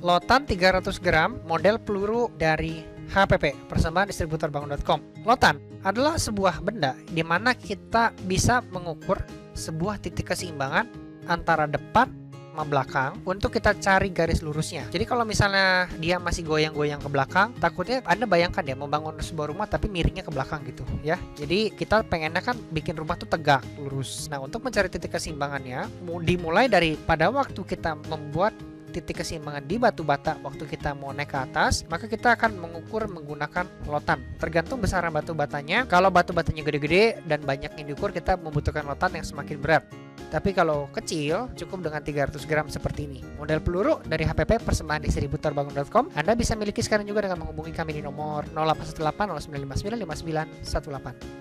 Lotan 300 gram model peluru dari HPP, persembahan distributorbangun.com. Lotan adalah sebuah benda di mana kita bisa mengukur sebuah titik keseimbangan antara depan sama belakang untuk kita cari garis lurusnya. Jadi kalau misalnya dia masih goyang-goyang ke belakang, takutnya Anda bayangkan ya membangun sebuah rumah tapi miringnya ke belakang gitu ya. Jadi kita pengennya kan bikin rumah tuh tegak, lurus. Nah, untuk mencari titik keseimbangannya dimulai dari pada waktu kita membuat titik keseimbangan di batu bata waktu kita mau naik ke atas, maka kita akan mengukur menggunakan lotan. Tergantung besaran batu batanya. Kalau batu batanya gede-gede dan banyak yang diukur, kita membutuhkan lotan yang semakin berat. Tapi kalau kecil, cukup dengan 300 gram seperti ini. Model peluru dari HPP persembahan distributorbangun.com. Anda bisa miliki sekarang juga dengan menghubungi kami di nomor 0818 0959 5918.